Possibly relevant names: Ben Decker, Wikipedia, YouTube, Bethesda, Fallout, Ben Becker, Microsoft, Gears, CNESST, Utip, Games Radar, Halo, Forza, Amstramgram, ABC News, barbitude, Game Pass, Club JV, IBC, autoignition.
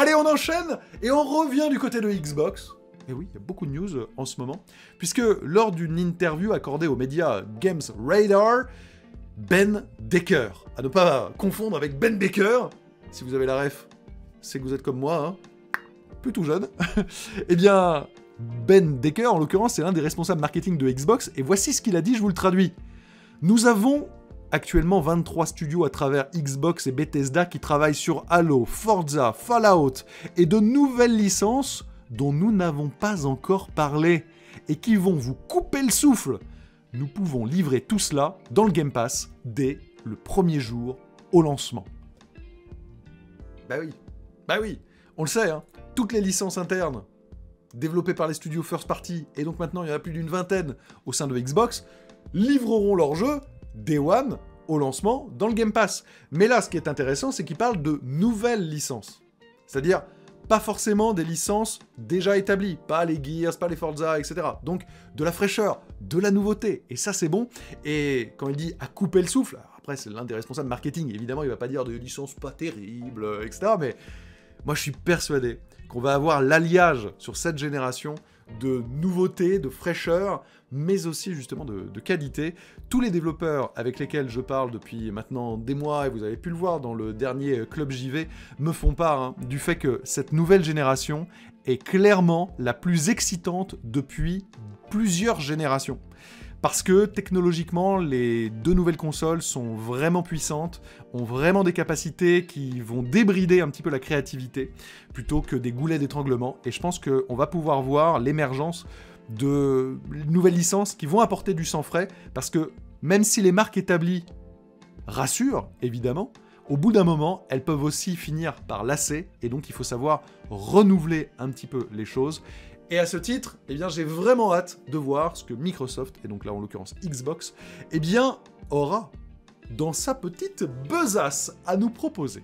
Allez, on enchaîne et on revient du côté de Xbox. Et oui, il y a beaucoup de news en ce moment, puisque lors d'une interview accordée aux médias Games Radar, Ben Decker, à ne pas confondre avec Ben Becker, si vous avez la ref, c'est que vous êtes comme moi, hein, plutôt jeune, eh bien, Ben Decker, en l'occurrence, c'est l'un des responsables marketing de Xbox, et voici ce qu'il a dit, je vous le traduis. Nous avons actuellement 23 studios à travers Xbox et Bethesda qui travaillent sur Halo, Forza, Fallout, et de nouvelles licences dont nous n'avons pas encore parlé, et qui vont vous couper le souffle. Nous pouvons livrer tout cela dans le Game Pass dès le premier jour au lancement. Bah oui, on le sait, hein, toutes les licences internes développées par les studios first party, et donc maintenant il y en a plus d'une vingtaine au sein de Xbox, livreront leur jeu Day One au lancement dans le Game Pass. Mais là, ce qui est intéressant, c'est qu'ils parlent de nouvelles licences. C'est-à-dire, pas forcément des licences déjà établies, pas les Gears, pas les Forza, etc. Donc, de la fraîcheur, de la nouveauté, et ça c'est bon. Et quand il dit à couper le souffle, après c'est l'un des responsables marketing, évidemment il va pas dire de licences pas terribles, etc. Mais moi je suis persuadé qu'on va avoir l'alliage sur cette génération de nouveautés, de fraîcheur, mais aussi justement de qualité. Tous les développeurs avec lesquels je parle depuis maintenant des mois, et vous avez pu le voir dans le dernier Club JV, me font part hein, du fait que cette nouvelle génération est clairement la plus excitante depuis plusieurs générations. Parce que technologiquement, les deux nouvelles consoles sont vraiment puissantes, ont vraiment des capacités qui vont débrider un petit peu la créativité, plutôt que des goulets d'étranglement. Et je pense qu'on va pouvoir voir l'émergence de nouvelles licences qui vont apporter du sang frais, parce que même si les marques établies rassurent, évidemment, au bout d'un moment, elles peuvent aussi finir par lasser, et donc il faut savoir renouveler un petit peu les choses. Et à ce titre, eh bien, j'ai vraiment hâte de voir ce que Microsoft, et donc là en l'occurrence Xbox, eh bien, aura dans sa petite besace à nous proposer.